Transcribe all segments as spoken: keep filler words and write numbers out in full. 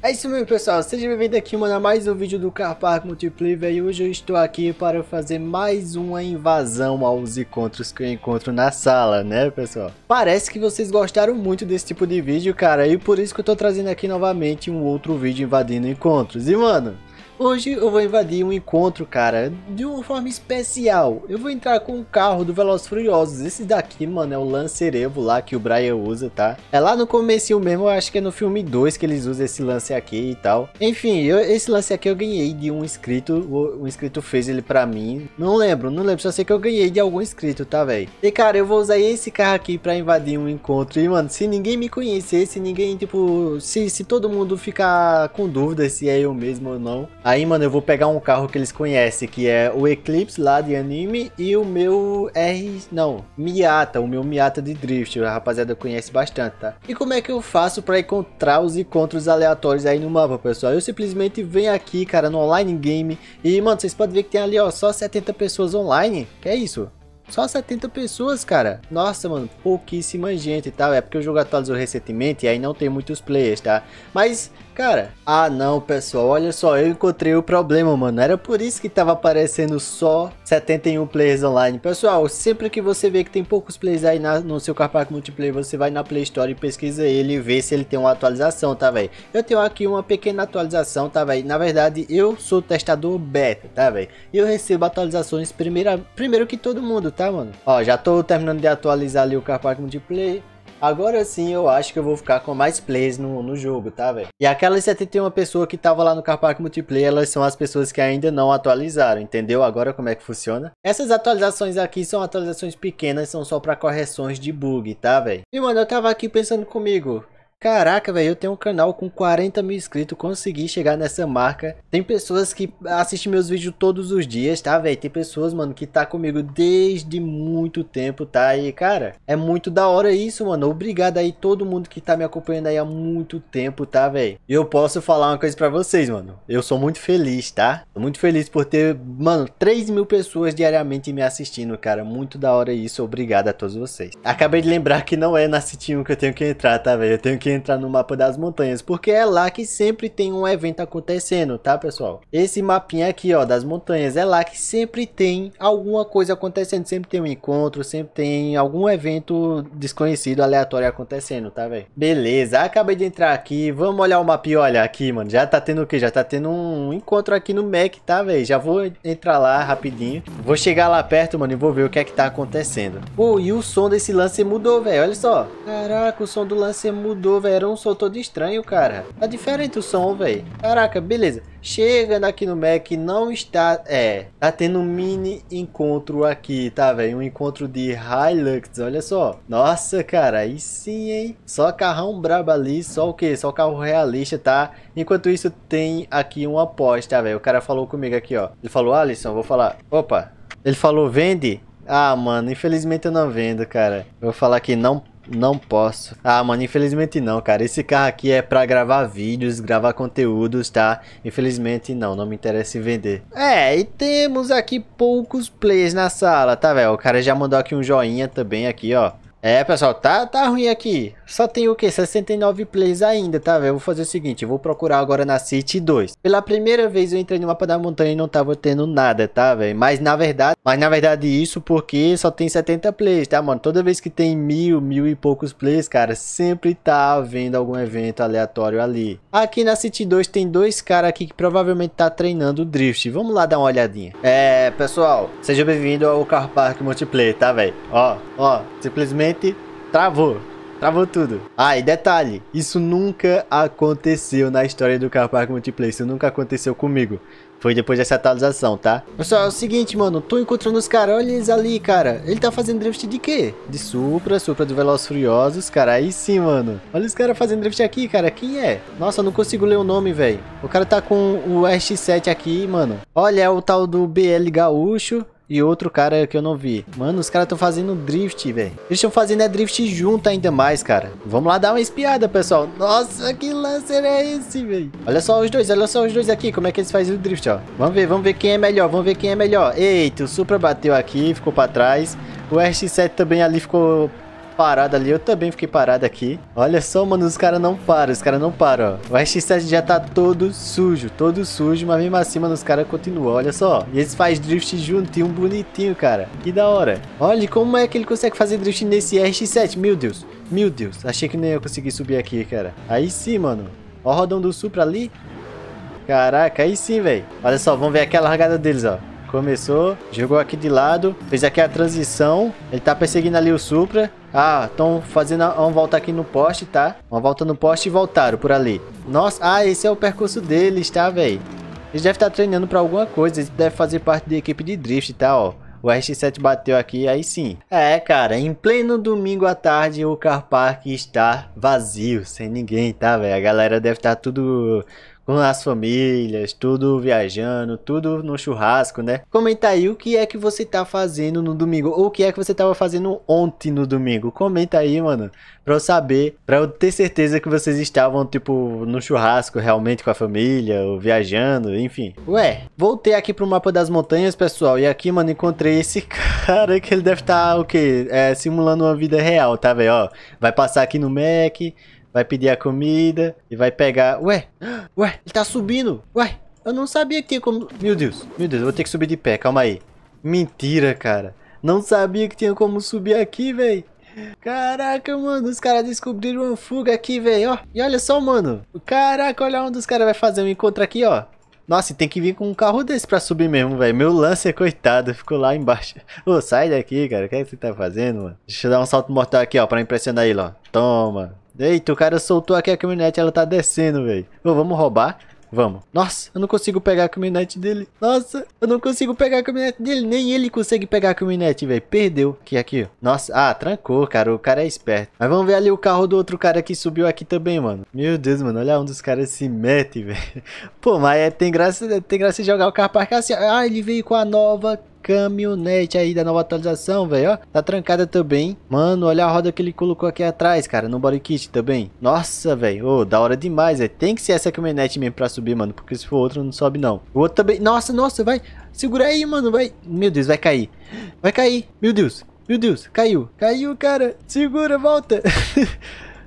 É isso mesmo, pessoal, seja bem-vindo aqui, mano, a mais um vídeo do Car Parking Multiplayer. E hoje eu estou aqui para fazer mais uma invasão aos encontros que eu encontro na sala, né, pessoal? Parece que vocês gostaram muito desse tipo de vídeo, cara, e por isso que eu tô trazendo aqui novamente um outro vídeo invadindo encontros. E, mano, hoje eu vou invadir um encontro, cara, de uma forma especial. Eu vou entrar com o carro do Veloz Furiosos. Esse daqui, mano, é o Lance Evo lá que o Brian usa, tá? É lá no comecinho mesmo, eu acho que é no filme dois que eles usam esse lance aqui e tal. Enfim, eu, esse lance aqui eu ganhei de um inscrito. O, o inscrito fez ele pra mim. Não lembro, não lembro, só sei que eu ganhei de algum inscrito, tá, velho? E, cara, eu vou usar esse carro aqui pra invadir um encontro. E, mano, se ninguém me conhecer, se ninguém, tipo... Se, se todo mundo ficar com dúvida se é eu mesmo ou não... Aí, mano, eu vou pegar um carro que eles conhecem, que é o Eclipse lá de anime e o meu R... Não, Miata, o meu Miata de Drift, a rapaziada conhece bastante, tá? E como é que eu faço pra encontrar os encontros aleatórios aí no mapa, pessoal? Eu simplesmente venho aqui, cara, no online game e, mano, vocês podem ver que tem ali, ó, só setenta pessoas online, que é isso? Só setenta pessoas, cara. Nossa, mano, pouquíssima gente e tal. É porque o jogo atualizou recentemente e aí não tem muitos players, tá? Mas, cara... Ah, não, pessoal. Olha só, eu encontrei o problema, mano. Era por isso que tava aparecendo só setenta e um players online. Pessoal, sempre que você vê que tem poucos players aí na, no seu Car Parking Multiplayer, você vai na Play Store e pesquisa ele e vê se ele tem uma atualização, tá, velho? Eu tenho aqui uma pequena atualização, tá, velho? Na verdade, eu sou testador beta, tá, velho? E eu recebo atualizações primeira, primeiro que todo mundo, tá, mano? Ó, já tô terminando de atualizar ali o Car Parking Multiplayer. Agora sim eu acho que eu vou ficar com mais plays no, no jogo, tá, velho? E aquelas setenta e uma pessoas que tava lá no Car Parking Multiplayer, elas são as pessoas que ainda não atualizaram, entendeu? Agora como é que funciona? Essas atualizações aqui são atualizações pequenas, são só pra correções de bug, tá, velho? E, mano, eu tava aqui pensando comigo... Caraca, velho, eu tenho um canal com quarenta mil inscritos, consegui chegar nessa marca. Tem pessoas que assistem meus vídeos todos os dias, tá, velho? Tem pessoas, mano, que tá comigo desde muito tempo, tá? E, cara, é muito da hora isso, mano. Obrigado aí todo mundo que tá me acompanhando aí há muito tempo, tá, velho? E eu posso falar uma coisa pra vocês, mano. Eu sou muito feliz, tá? Tô muito feliz por ter, mano, três mil pessoas diariamente me assistindo, cara. Muito da hora isso, obrigado a todos vocês. Acabei de lembrar que não é na City um que eu tenho que entrar, tá, velho? Eu tenho que entrar no mapa das montanhas, porque é lá que sempre tem um evento acontecendo, tá, pessoal? Esse mapinha aqui, ó, das montanhas, é lá que sempre tem alguma coisa acontecendo, sempre tem um encontro, sempre tem algum evento desconhecido, aleatório acontecendo, tá, velho? Beleza, acabei de entrar aqui, vamos olhar o mapa e olha aqui, mano, já tá tendo o que? Já tá tendo um encontro aqui no Mac, tá, velho? Já vou entrar lá rapidinho, vou chegar lá perto, mano, e vou ver o que é que tá acontecendo. Pô, e o som desse lance mudou, velho, olha só. Caraca, o som do lance mudou. Véio, era um som todo estranho, cara. Tá diferente o som, velho. Caraca, beleza. Chegando aqui no Mac, não está... É, tá tendo um mini encontro aqui, tá, velho? Um encontro de Hilux, olha só. Nossa, cara, aí sim, hein? Só carrão brabo ali, só o quê? Só carro realista, tá? Enquanto isso, tem aqui uma aposta, tá, velho? O cara falou comigo aqui, ó. Ele falou, Alisson, vou falar. Opa. Ele falou, vende? Ah, mano, infelizmente eu não vendo, cara. Eu vou falar que não... Não posso. Ah, mano, infelizmente não, cara. Esse carro aqui é pra gravar vídeos, gravar conteúdos, tá? Infelizmente não, não me interessa em vender. É, e temos aqui poucos players na sala, tá, velho? O cara já mandou aqui um joinha também aqui, ó. É, pessoal, tá, tá ruim aqui. Só tem o que? sessenta e nove plays ainda, tá, velho? Eu vou fazer o seguinte, eu vou procurar agora na City dois. Pela primeira vez eu entrei no mapa da montanha e não tava tendo nada, tá, velho? Mas na verdade, mas na verdade isso porque só tem setenta plays, tá, mano? Toda vez que tem mil, mil e poucos plays, cara, sempre tá havendo algum evento aleatório ali. Aqui na City dois tem dois caras aqui que provavelmente tá treinando drift. Vamos lá dar uma olhadinha. É, pessoal, seja bem-vindo ao Car Parking Multiplayer, tá, velho? Ó, ó, simplesmente travou, travou tudo. Ah, e detalhe, isso nunca aconteceu na história do Car Parking Multiplayer, isso nunca aconteceu comigo. Foi depois dessa atualização, tá? Pessoal, é o seguinte, mano, tô encontrando os caras, olha eles ali, cara. Ele tá fazendo drift de quê? De Supra, Supra do Veloz Furiosos, cara, aí sim, mano. Olha os caras fazendo drift aqui, cara, quem é? Nossa, eu não consigo ler o nome, velho. O cara tá com o R X sete aqui, mano. Olha, é o tal do B L Gaúcho. E outro cara que eu não vi. Mano, os caras estão fazendo drift, velho. Eles estão fazendo é drift junto ainda mais, cara. Vamos lá dar uma espiada, pessoal. Nossa, que lancer é esse, velho? Olha só os dois, olha só os dois aqui. Como é que eles fazem o drift, ó. Vamos ver, vamos ver quem é melhor, vamos ver quem é melhor. Eita, o Supra bateu aqui, ficou pra trás. O R X sete também ali ficou... parado ali. Eu também fiquei parado aqui. Olha só, mano, os caras não param. Os caras não param, ó. O R X sete já tá todo sujo, todo sujo. Mas mesmo assim, mano, os caras continuam. Olha só. E eles fazem drift juntinho, bonitinho, cara. Que da hora. Olha como é que ele consegue fazer drift nesse R X sete. Meu Deus. Meu Deus. Achei que nem eu consegui subir aqui, cara. Aí sim, mano. Ó o rodão do Supra ali. Caraca, aí sim, velho. Olha só, vamos ver aqui a largada deles, ó. Começou, jogou aqui de lado, fez aqui a transição, ele tá perseguindo ali o Supra. Ah, estão fazendo uma volta aqui no poste, tá? Uma volta no poste e voltaram por ali. Nossa, ah, esse é o percurso deles, tá, velho? Eles devem estar treinando pra alguma coisa, eles devem fazer parte da equipe de drift, tá, ó. O R X sete bateu aqui, aí sim. É, cara, em pleno domingo à tarde o Car Park está vazio, sem ninguém, tá, velho? A galera deve estar tudo... com as famílias, tudo viajando, tudo no churrasco, né? Comenta aí o que é que você tá fazendo no domingo, ou o que é que você tava fazendo ontem no domingo. Comenta aí, mano, pra eu saber, pra eu ter certeza que vocês estavam, tipo, no churrasco realmente com a família, ou viajando, enfim. Ué, voltei aqui pro mapa das montanhas, pessoal, e aqui, mano, encontrei esse cara que ele deve estar, o quê? É, simulando uma vida real, tá, velho? Ó, vai passar aqui no Mac... vai pedir a comida e vai pegar... Ué, ué, ele tá subindo. Ué, eu não sabia que tinha como... Meu Deus, meu Deus, eu vou ter que subir de pé, calma aí. Mentira, cara. Não sabia que tinha como subir aqui, velho. Caraca, mano, os caras descobriram uma fuga aqui, velho, ó. E olha só, mano. Caraca, olha onde os caras vai fazer um encontro aqui, ó. Nossa, e tem que vir com um carro desse pra subir mesmo, velho. Meu Lance, coitado, ficou lá embaixo. Ô, oh, sai daqui, cara. O que é que você tá fazendo, mano? Deixa eu dar um salto mortal aqui, ó, pra impressionar ele, ó. Toma. Eita, o cara soltou aqui a caminhonete, ela tá descendo, velho. Ô, vamos roubar? Vamos. Nossa, eu não consigo pegar a caminhonete dele. Nossa, eu não consigo pegar a caminhonete dele. Nem ele consegue pegar a caminhonete, velho. Perdeu. Aqui, aqui, ó. Nossa, ah, trancou, cara. O cara é esperto. Mas vamos ver ali o carro do outro cara que subiu aqui também, mano. Meu Deus, mano. Olha onde os caras se metem, velho. Pô, mas é, tem graça, tem graça jogar o Car Park assim. Ah, ele veio com a nova... caminhonete aí da nova atualização, velho, ó. Tá trancada também. Mano, olha a roda que ele colocou aqui atrás, cara. No body kit também. Nossa, velho. Ô, da hora demais, velho. Tem que ser essa caminhonete mesmo pra subir, mano. Porque se for outro, não sobe, não. O outro também. Nossa, nossa, vai. Segura aí, mano. Vai. Meu Deus, vai cair. Vai cair. Meu Deus. Meu Deus. Caiu. Caiu, cara. Segura, volta.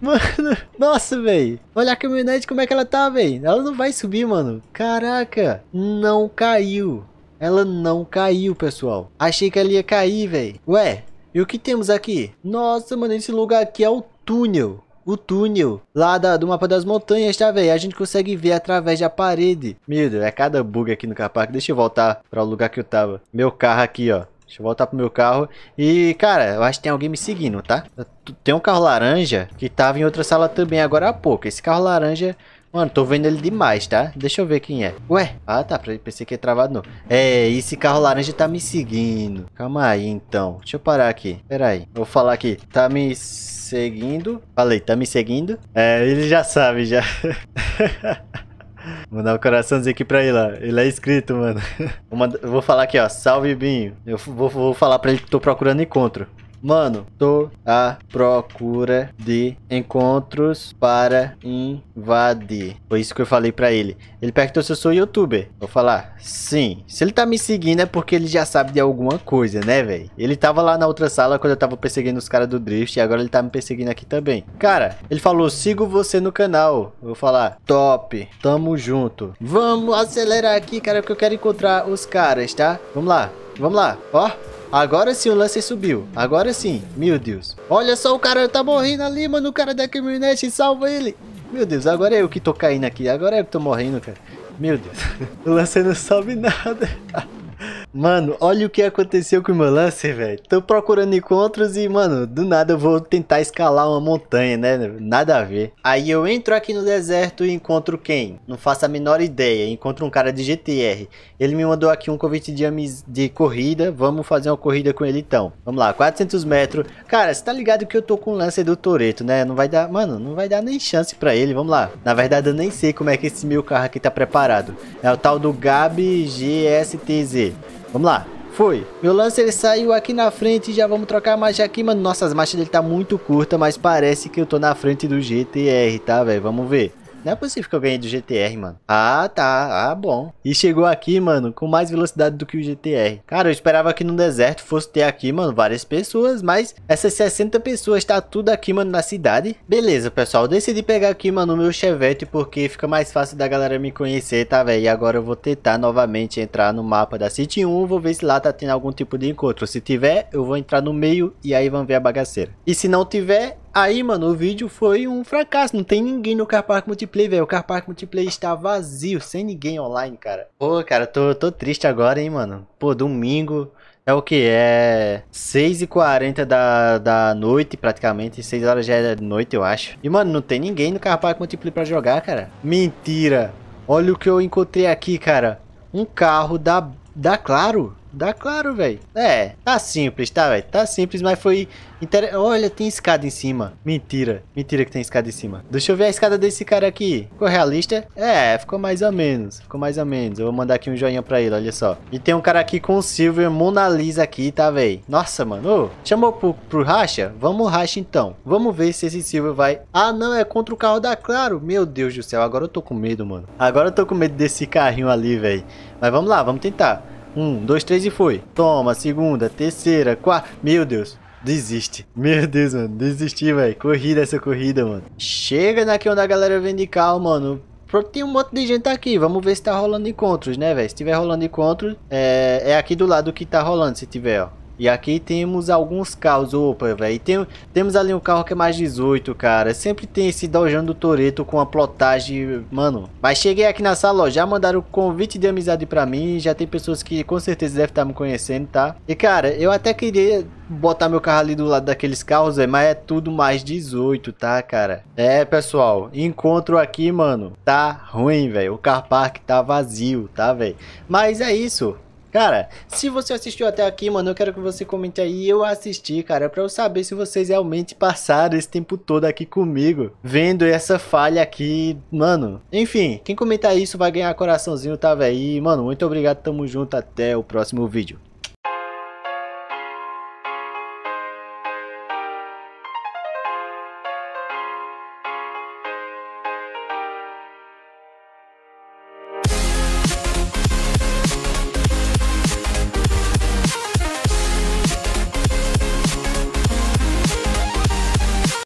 Mano, nossa, velho. Olha a caminhonete, como é que ela tá, velho. Ela não vai subir, mano. Caraca. Não caiu. Ela não caiu, pessoal. Achei que ela ia cair, velho. Ué, e o que temos aqui? Nossa, mano, esse lugar aqui é o túnel. O túnel lá da, do mapa das montanhas, tá, velho? A gente consegue ver através da parede. Meu Deus, é cada bug aqui no Car Park. Deixa eu voltar para o lugar que eu tava. Meu carro aqui, ó. Deixa eu voltar pro meu carro. E, cara, eu acho que tem alguém me seguindo, tá? Tem um carro laranja que tava em outra sala também agora há pouco. Esse carro laranja... Mano, tô vendo ele demais, tá? Deixa eu ver quem é. Ué? Ah, tá. Pensei que é travado, não. É, esse carro laranja tá me seguindo. Calma aí, então. Deixa eu parar aqui. Pera aí. Vou falar aqui. Tá me seguindo. Falei, tá me seguindo? É, ele já sabe, já. Vou mandar um coraçãozinho aqui pra ele, ó. Ele é inscrito, mano. Vou, mandar... Vou falar aqui, ó. Salve, Binho. Eu vou, vou falar pra ele que tô procurando encontro. Mano, tô à procura de encontros para invadir. Foi isso que eu falei pra ele. Ele perguntou se eu sou youtuber. Vou falar, sim. Se ele tá me seguindo é porque ele já sabe de alguma coisa, né, velho? Ele tava lá na outra sala quando eu tava perseguindo os caras do drift. E agora ele tá me perseguindo aqui também. Cara, ele falou, sigo você no canal. Eu vou falar, top, tamo junto. Vamos acelerar aqui, cara, porque eu quero encontrar os caras, tá? Vamos lá, vamos lá, ó. Agora sim o Lance subiu. Agora sim. Meu Deus. Olha só, o cara tá morrendo ali, mano. O cara da caminhonete, salva ele. Meu Deus, agora é eu que tô caindo aqui. Agora é eu que tô morrendo, cara. Meu Deus. O Lance não sobe nada. Mano, olha o que aconteceu com o meu Lance, velho. Tô procurando encontros e, mano, do nada eu vou tentar escalar uma montanha, né? Nada a ver. Aí eu entro aqui no deserto e encontro quem? Não faço a menor ideia. Encontro um cara de G T R. Ele me mandou aqui um convite de, de corrida. Vamos fazer uma corrida com ele, então. Vamos lá, quatrocentos metros. Cara, você tá ligado que eu tô com o Lance do Toretto, né? Não vai dar, mano, não vai dar nem chance pra ele. Vamos lá. Na verdade, eu nem sei como é que esse meu carro aqui tá preparado. É o tal do Gab G S T Z. Vamos lá, foi. Meu Lance, ele saiu aqui na frente e já vamos trocar a marcha aqui, mano. Nossa, as marchas dele tá muito curta, mas parece que eu tô na frente do G T R, tá, velho? Vamos ver. Não é possível que eu ganhei do G T R, mano. Ah, tá. Ah, bom. E chegou aqui, mano, com mais velocidade do que o G T R. Cara, eu esperava que no deserto fosse ter aqui, mano, várias pessoas, mas essas sessenta pessoas tá tudo aqui, mano, na cidade. Beleza, pessoal. Eu decidi pegar aqui, mano, o meu Chevette, porque fica mais fácil da galera me conhecer, tá, velho? E agora eu vou tentar novamente entrar no mapa da City um, vou ver se lá tá tendo algum tipo de encontro. Se tiver, eu vou entrar no meio e aí vamos ver a bagaceira. E se não tiver... Aí, mano, o vídeo foi um fracasso. Não tem ninguém no Car Parking Multiplayer, velho. O Car Parking Multiplayer está vazio, sem ninguém online, cara. Pô, cara, tô, tô triste agora, hein, mano. Pô, domingo... É o que? É seis e quarenta da, da noite, praticamente. seis horas já é de noite, eu acho. E, mano, não tem ninguém no Car Parking Multiplayer pra jogar, cara. Mentira. Olha o que eu encontrei aqui, cara. Um carro da, da Claro. Dá claro, velho. É, tá simples, tá, velho? Tá simples, mas foi... Inter... Olha, tem escada em cima. Mentira. Mentira que tem escada em cima. Deixa eu ver a escada desse cara aqui. Ficou realista? É, ficou mais ou menos. Ficou mais ou menos. Eu vou mandar aqui um joinha pra ele, olha só. E tem um cara aqui com o Silver Mona Lisa aqui, tá, velho? Nossa, mano. Ô, chamou pro, pro racha? Vamos racha, então. Vamos ver se esse Silver vai... Ah, não, é contra o carro da Claro. Meu Deus do céu, agora eu tô com medo, mano. Agora eu tô com medo desse carrinho ali, velho. Mas vamos lá, vamos tentar. Um, dois, três e foi. Toma, segunda, terceira, quarta. Meu Deus, desiste. Meu Deus, mano, desisti, velho. Corrida essa corrida, mano. Chega daqui onde a galera vem de carro, mano. Tem um monte de gente aqui. Vamos ver se tá rolando encontros, né, velho? Se tiver rolando encontros, é... é aqui do lado que tá rolando, se tiver, ó. E aqui temos alguns carros. Opa, velho. Tem... Temos ali um carro que é mais dezoito, cara. Sempre tem esse Dojão do Toretto com a plotagem, mano. Mas cheguei aqui na sala, ó. Já mandaram o convite de amizade pra mim. Já tem pessoas que com certeza devem estar me conhecendo, tá? E, cara, eu até queria botar meu carro ali do lado daqueles carros, velho. Mas é tudo mais dezoito, tá, cara? É, pessoal. Encontro aqui, mano. Tá ruim, velho. O Car Park tá vazio, tá, velho? Mas é isso. Cara, se você assistiu até aqui, mano, eu quero que você comente aí, eu assisti, cara, pra eu saber se vocês realmente passaram esse tempo todo aqui comigo, vendo essa falha aqui, mano. Enfim, quem comentar isso vai ganhar coraçãozinho, tá, velho? E, mano, muito obrigado, tamo junto, até o próximo vídeo.